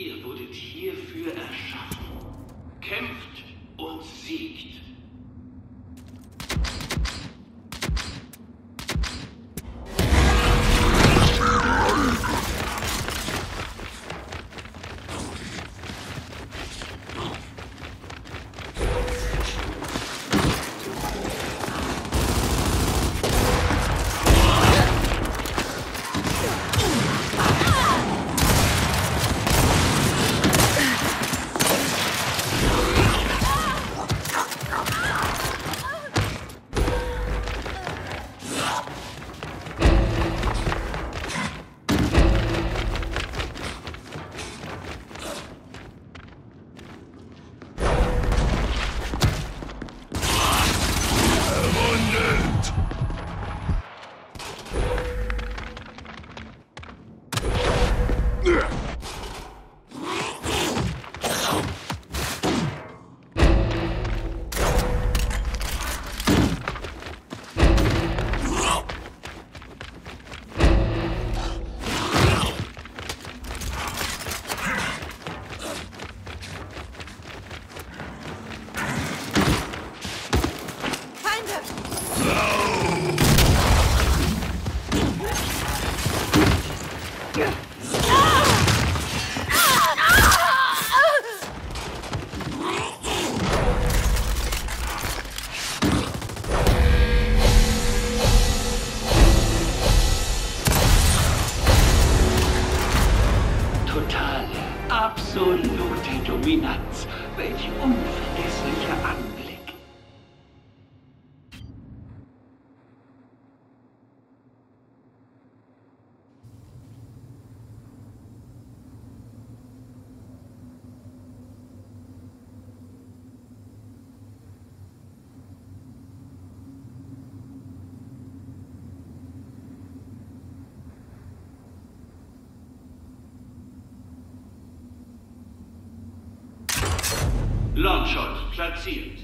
Ihr wurdet hierfür erschaffen. Kämpft und siegt. Absolute Dominanz. Welch unvergesslicher Anblick. Longshot platziert.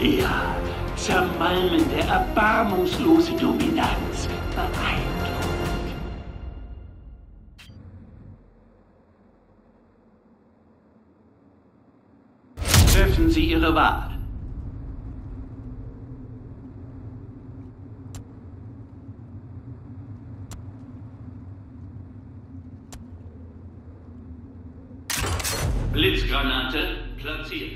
Ja, zermalmende, erbarmungslose Dominanz. Beeindruckend. Treffen Sie Ihre Wahl. Blitzgranate platziert.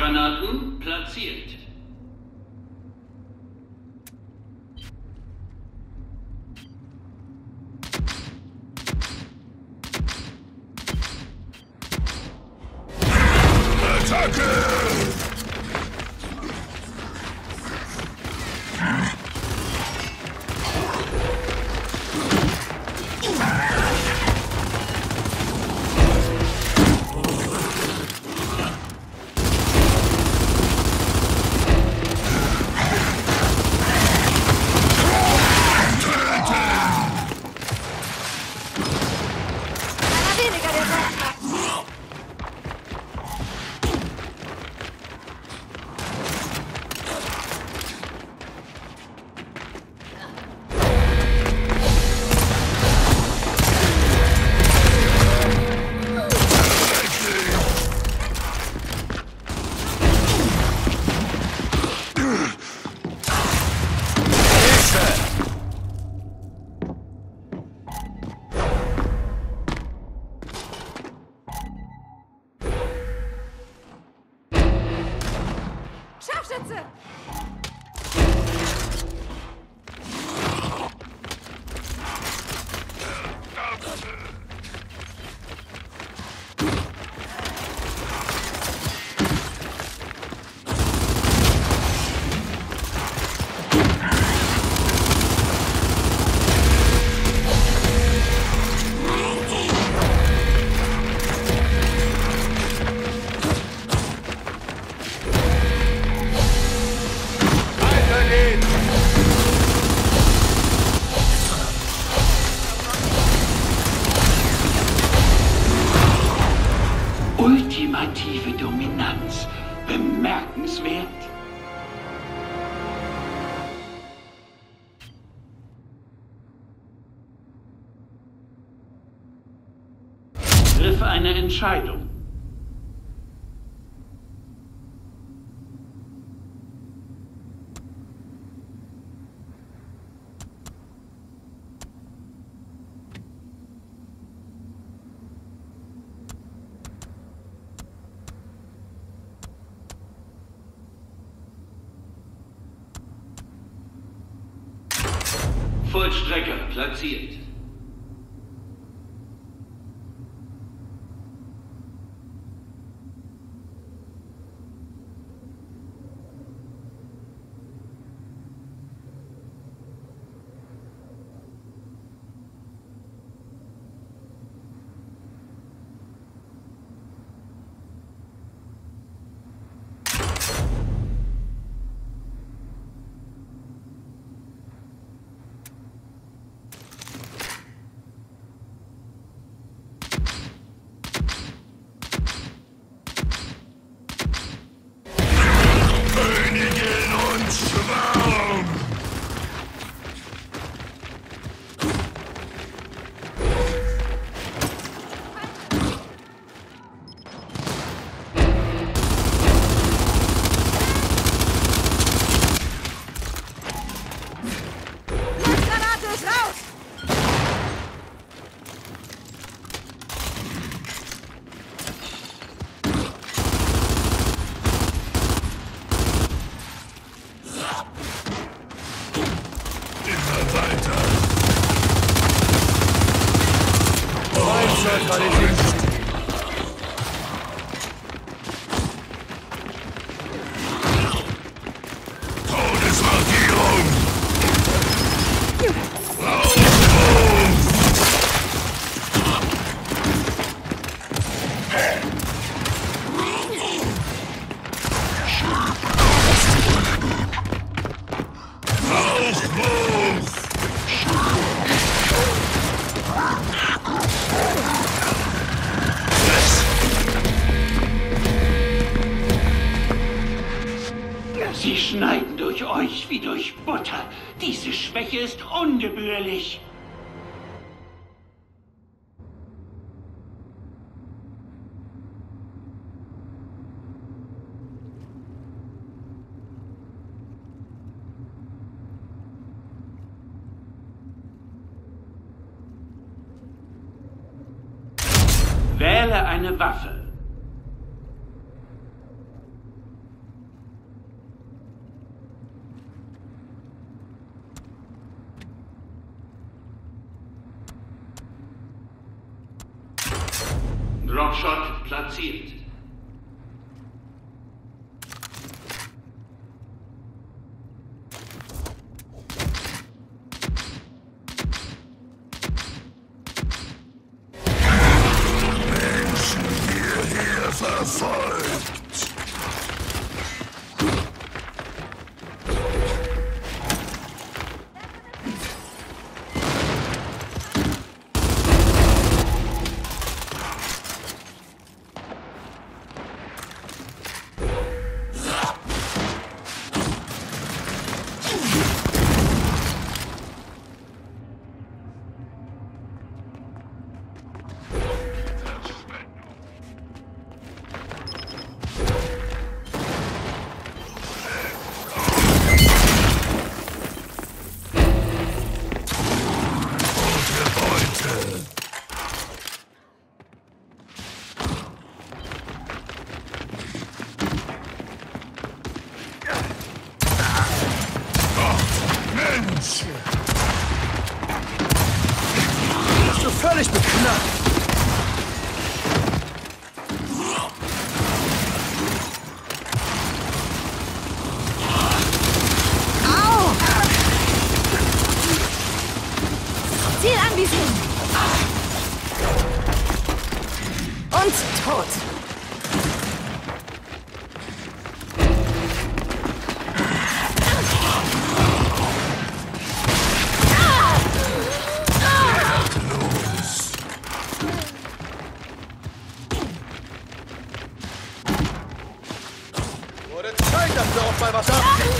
Granaten platziert. Ultimative Dominanz. Bemerkenswert. Treffe eine Entscheidung. Vollstrecker platziert. Sie schneiden durch euch wie durch Butter. Diese Schwäche ist ungebührlich. Wähle eine Waffe. platziert. Menschen hierher verfolgt. Bist du völlig beknackt? Au! Ziel anvisieren! Und tot! Zeit, dass du auch mal was abgibst.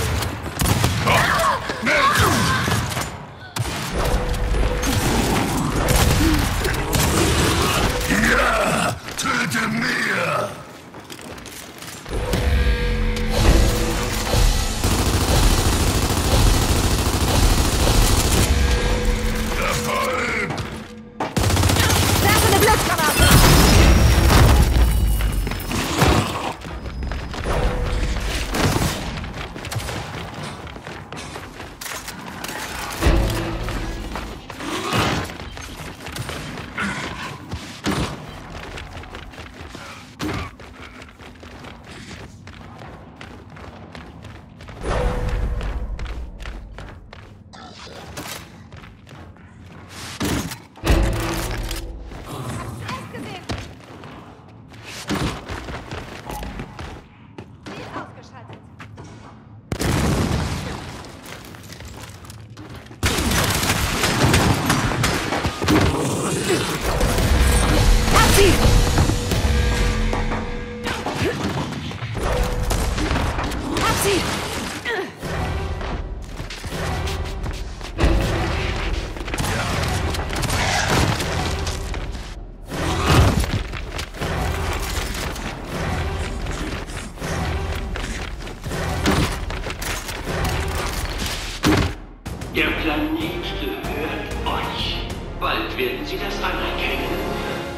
Der Planet gehört euch. Bald werden Sie das anerkennen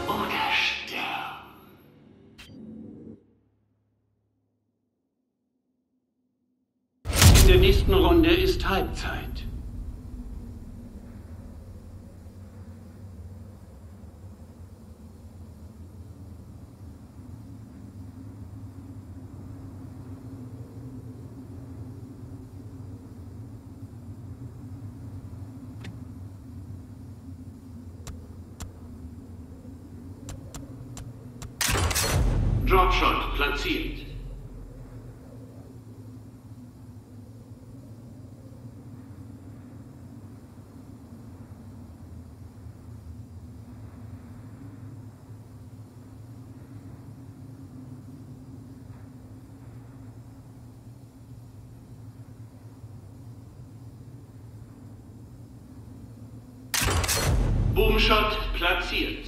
oder sterben. In der nächsten Runde ist Halbzeit. Dropshot platziert. Boomshot platziert.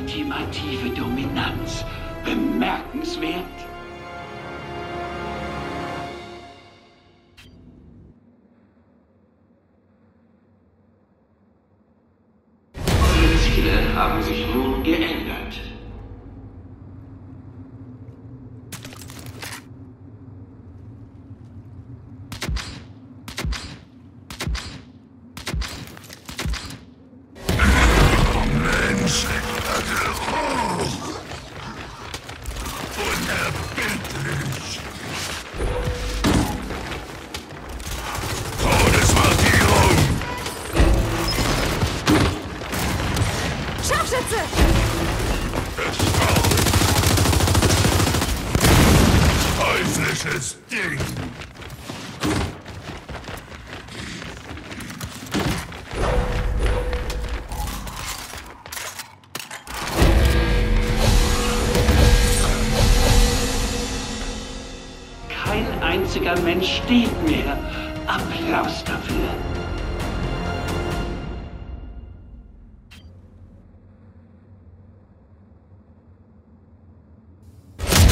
ultimative Dominanz. Bemerkenswert. Die Ziele haben sich nun geändert. Teuflisches Ding! Kein einziger Mensch steht mehr. Applaus dafür!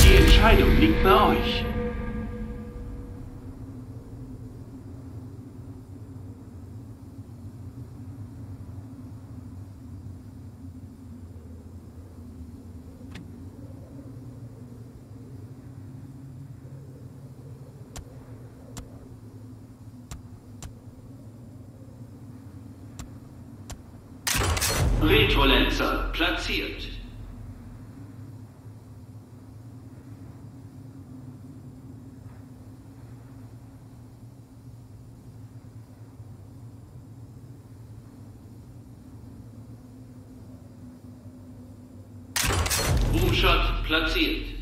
Die Entscheidung liegt bei euch. Retrolenzer platziert. Boomshot platziert.